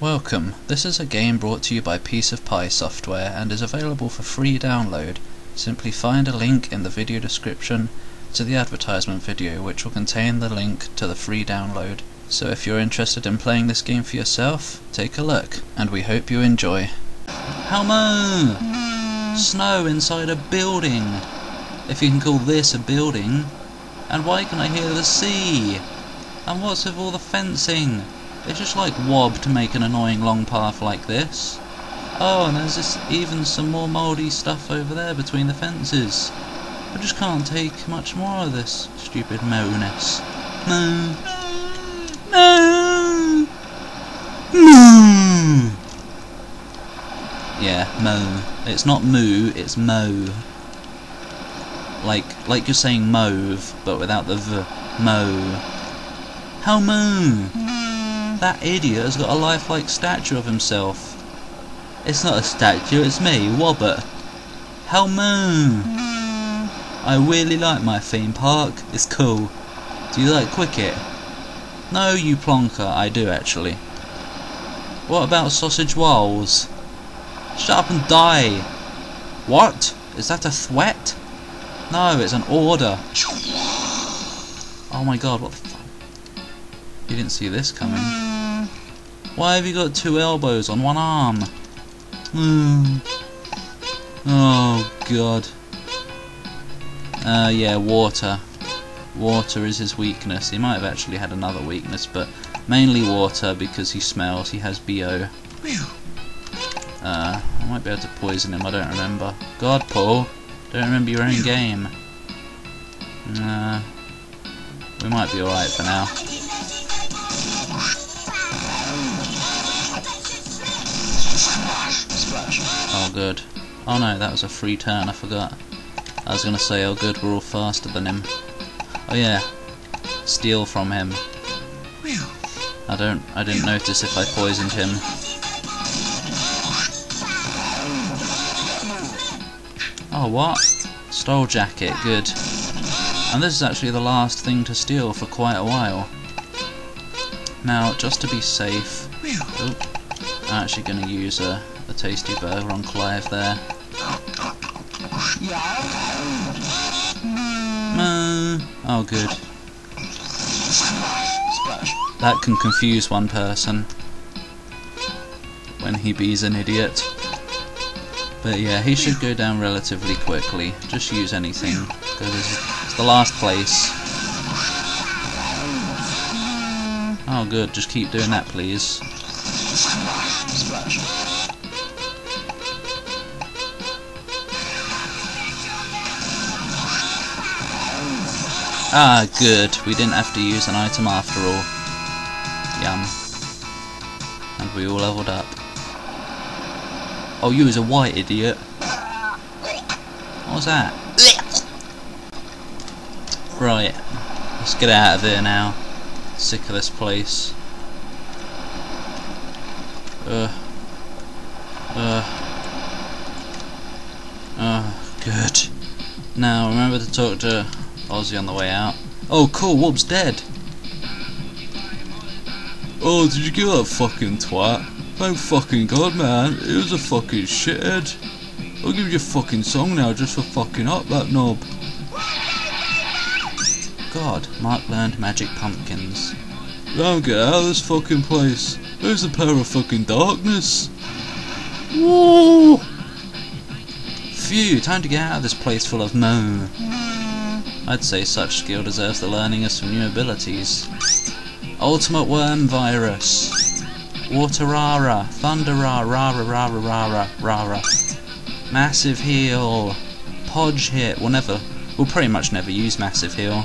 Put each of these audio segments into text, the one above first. Welcome. This is a game brought to you by Piece of Pie Software and is available for free download. Simply find a link in the video description to the advertisement video, which will contain the link to the free download. So if you're interested in playing this game for yourself, take a look, and we hope you enjoy. Helmo! Snow inside a building! If you can call this a building. And why can I hear the sea? And what's with all the fencing? It's just like Wob to make an annoying long path like this. Oh, and there's this, even some more mouldy stuff over there between the fences. I just can't take much more of this stupid moaness. No. No. Moo. Yeah, mo. It's not moo, it's mo. Like you're saying mauve, but without the v. Mo. How moo? That idiot has got a lifelike statue of himself. It's not a statue, it's me, Wobber. Helmo! I really like my theme park, it's cool. Do you like Quicket? No, you plonker, I do actually. What about sausage walls? Shut up and die! What? Is that a threat? No, it's an order. Oh my god, what the fuck? You didn't see this coming. Why have you got two elbows on one arm? Oh god. Yeah, water. Water is his weakness. He might have actually had another weakness, but mainly water because he smells. He has BO. I might be able to poison him, I don't remember. God, Paul. Don't remember your own game. We might be alright for now. Oh good. Oh no, that was a free turn, I forgot. I was gonna say, oh good, we're all faster than him. Oh yeah. Steal from him. I didn't notice if I poisoned him. Oh what? Stole jacket, good. And this is actually the last thing to steal for quite a while. Now, just to be safe, oh, I'm actually gonna use a tasty burger on Clive there. Oh good. That can confuse one person when he be's an idiot. But yeah, he should go down relatively quickly. Just use anything, because it's the last place. Oh good, just keep doing that please. Ah, good. We didn't have to use an item after all. Yum. And we all leveled up. Oh, you was a white idiot. What was that? Right. Let's get out of here now. Sick of this place. Good. Now, remember to talk to Ozzy on the way out. Oh cool, Wob's dead. Oh, did you kill that fucking twat? Thank fucking god, man. It was a fucking shithead. I'll give you a fucking song now just for fucking up that knob. God, Mark learned magic pumpkins. Now get out of this fucking place. There's the power of fucking darkness. Whoa. Phew, time to get out of this place full of mo. I'd say such skill deserves the learning of some new abilities. Ultimate Worm Virus. Waterara. Thunderara. Rara rara rara rara. Massive Heal. Podge Hit. We'll pretty much never use Massive Heal.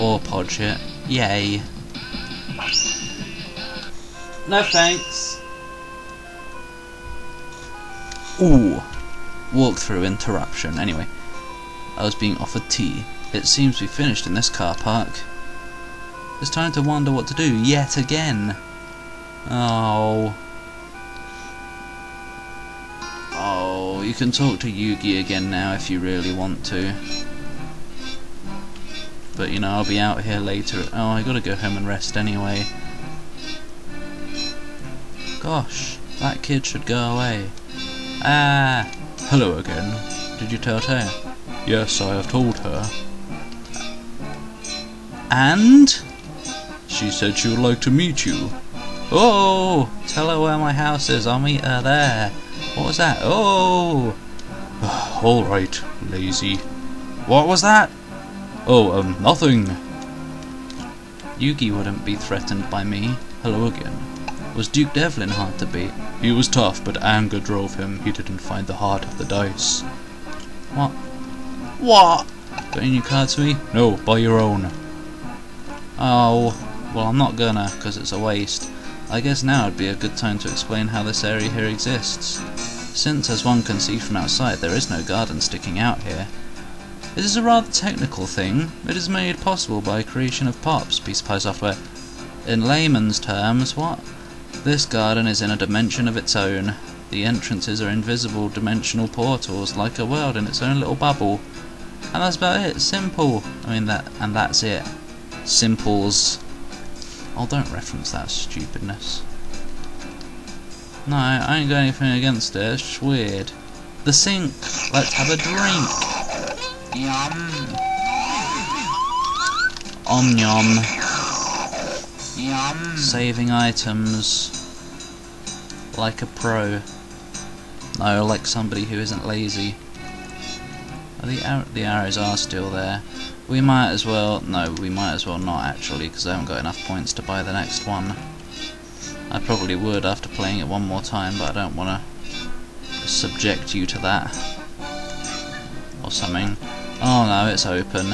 Or Podge Hit. Yay. No thanks. Ooh. Walkthrough interruption. Anyway. I was being offered tea. It seems we finished in this car park. It's time to wonder what to do yet again. Oh. Oh, you can talk to Yugi again now if you really want to. But you know, I'll be out here later. Oh, I gotta go home and rest anyway. Gosh, that kid should go away. Ah! Hello again. Did you tell Taya? Yes, I have told her. And? She said she would like to meet you. Oh! Tell her where my house is, I'll meet her there. What was that? Oh! Alright, lazy. What was that? Oh, nothing. Yugi wouldn't be threatened by me. Hello again. Was Duke Devlin hard to beat? He was tough, but anger drove him. He didn't find the heart of the dice. What? What? Got any new cards for me? No, buy your own. Oh, well I'm not gonna, because it's a waste. I guess now would be a good time to explain how this area here exists. Since, as one can see from outside, there is no garden sticking out here. It is a rather technical thing. It is made possible by creation of POPs, Piece of Pie Software. In layman's terms, what? This garden is in a dimension of its own. The entrances are invisible dimensional portals, like a world in its own little bubble. And that's about it. Simple. I mean, that's it. Simples. Oh, don't reference that stupidness. No, I ain't got anything against it, it's just weird. The sink! Let's have a drink! Yum! Om yum! Yum! Saving items. Like a pro. No, like somebody who isn't lazy. The arrows are still there. We might as well... no, we might as well not actually, because I haven't got enough points to buy the next one. I probably would after playing it one more time, but I don't want to subject you to that. Or something. Oh no, it's open.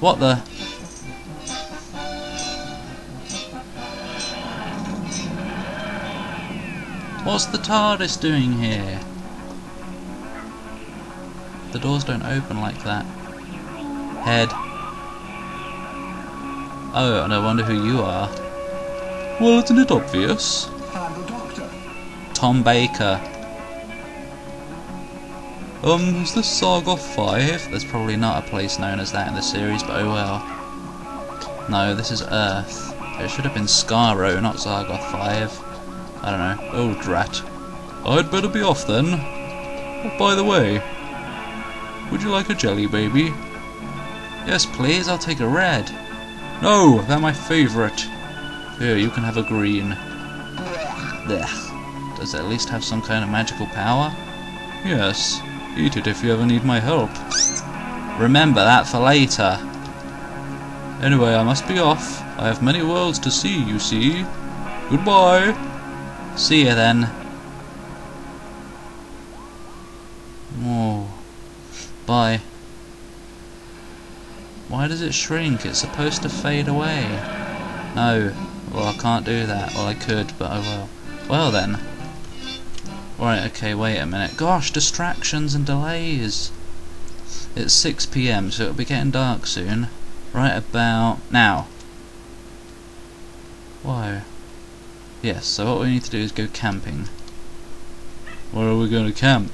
What the? What's the TARDIS doing here? The doors don't open like that. Head. Oh, and I wonder who you are. Well, isn't it obvious? I'm the doctor. Tom Baker. Is this Sargoth 5? There's probably not a place known as that in the series, but oh well. No, this is Earth. It should have been Skaro, not Sargoth 5. I don't know. Oh, drat. I'd better be off then. Oh, by the way, would you like a jelly baby? Yes, please, I'll take a red. No, they're my favourite. Here, you can have a green. Blech. Does it at least have some kind of magical power? Yes. Eat it if you ever need my help. Remember that for later. Anyway, I must be off. I have many worlds to see, you see. Goodbye. See ya then. Whoa. Bye. Why does it shrink? It's supposed to fade away. No. Well, I can't do that. Well, I could, but I will. Well then. Right, okay, wait a minute. Gosh, distractions and delays. It's 6 PM, so it'll be getting dark soon. Right about now. Whoa. Yes, so what we need to do is go camping. Where are we going to camp?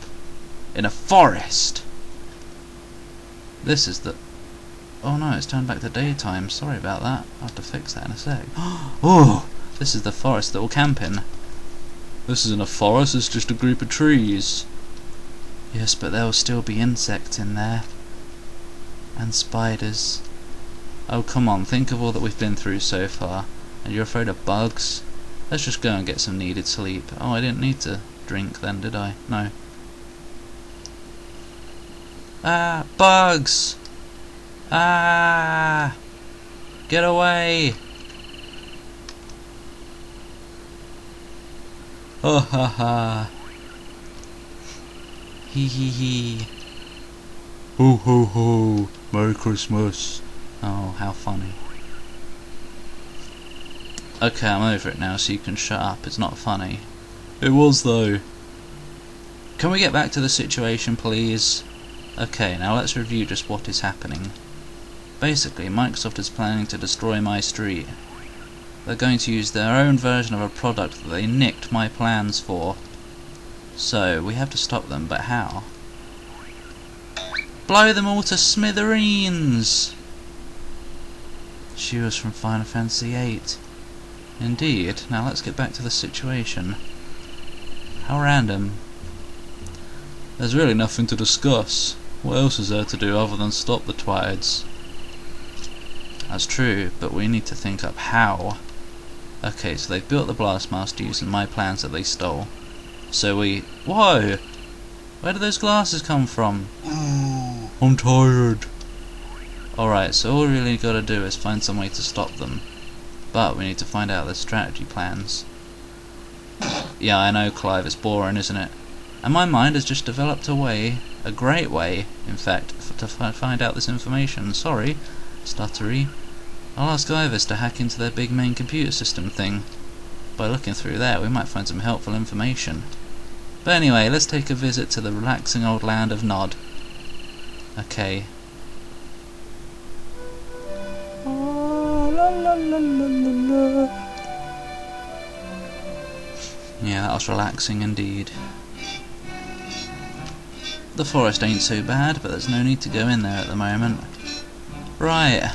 In a forest! This is the... oh no, it's turned back to daytime. Sorry about that. I'll have to fix that in a sec. Oh! This is the forest that we'll camp in. This isn't a forest, it's just a group of trees. Yes, but there'll still be insects in there. And spiders. Oh, come on, think of all that we've been through so far. And you're afraid of bugs? Let's just go and get some needed sleep. Oh, I didn't need to drink then, did I? No. Ah! Bugs! Ah! Get away! Oh ha ha! Hee hee hee! Ho ho ho! Merry Christmas! Oh, how funny. Okay, I'm over it now, so you can shut up. It's not funny. It was though. Can we get back to the situation, please? Okay, now let's review just what is happening. Basically, Microsoft is planning to destroy my street. They're going to use their own version of a product that they nicked my plans for. So, we have to stop them, but how? Blow them all to smithereens! She was from Final Fantasy VIII. Indeed. Now let's get back to the situation. How random. There's really nothing to discuss. What else is there to do other than stop the twids? That's true, but we need to think up how. Okay, so they've built the Blastmaster using my plans that they stole. So we... Whoa! Where do those glasses come from? I'm tired. Alright, so all we really gotta do is find some way to stop them. But we need to find out their strategy plans. Yeah, I know, Clive, it's boring, isn't it? And my mind has just developed a way, a great way, in fact, to find out this information. Sorry, stuttery. I'll ask Ivis to hack into their big main computer system thing. By looking through there, we might find some helpful information. But anyway, let's take a visit to the relaxing old land of Nod. Okay. Oh, la, la, la, la, la. Yeah, that was relaxing indeed. The forest ain't so bad, but there's no need to go in there at the moment. Right.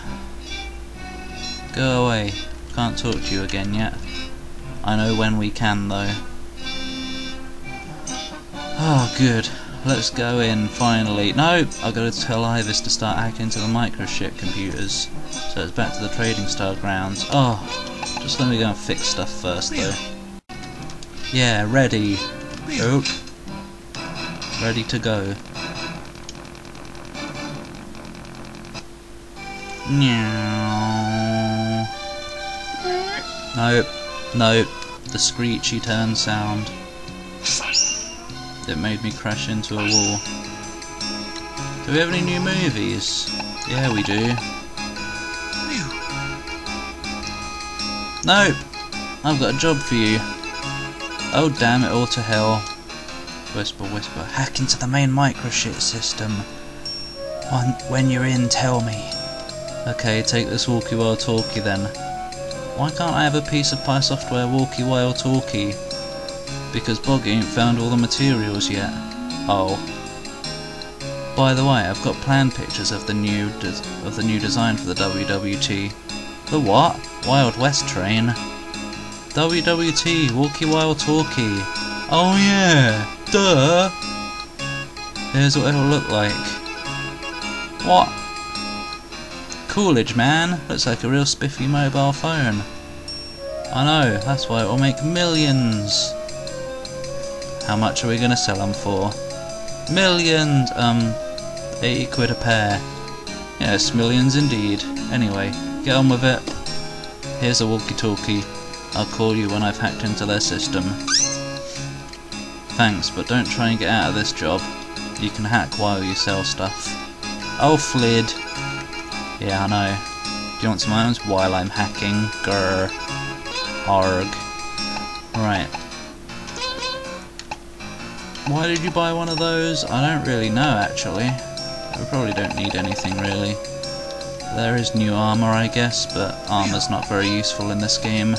Go away. Can't talk to you again yet. I know when we can, though. Oh, good. Let's go in, finally. Nope! I've got to tell Ivis to start hacking into the microchip computers. So it's back to the Trading Star grounds. Oh, just let me go and fix stuff first, though. Yeah, ready. Oop. Ready to go. Nope. Nope. The screechy turn sound. It made me crash into a wall. Do we have any new movies? Yeah, we do. Nope. I've got a job for you. Oh, damn it all to hell. Whisper, whisper. Hack into the main microchip system. When you're in, tell me. Okay, take this walkie while talkie then. Why can't I have a piece of Pie Software walkie while talkie? Because Boggy ain't found all the materials yet. Oh. By the way, I've got plan pictures of the new design for the WWT. The what? Wild West train. WWT walkie while talkie. Oh yeah. Duh! Here's what it'll look like. What? Coolidge, man! Looks like a real spiffy mobile phone. I know, that's why it'll make millions! How much are we gonna sell them for? Millions! 80 quid a pair. Yes, millions indeed. Anyway, get on with it. Here's a walkie-talkie. I'll call you when I've hacked into their system. Thanks, but don't try and get out of this job. You can hack while you sell stuff. Oh, Flid! Yeah, I know. Do you want some items while I'm hacking? Grr. Arg. Right. Why did you buy one of those? I don't really know, actually. We probably don't need anything, really. There is new armour, I guess, but armour's not very useful in this game.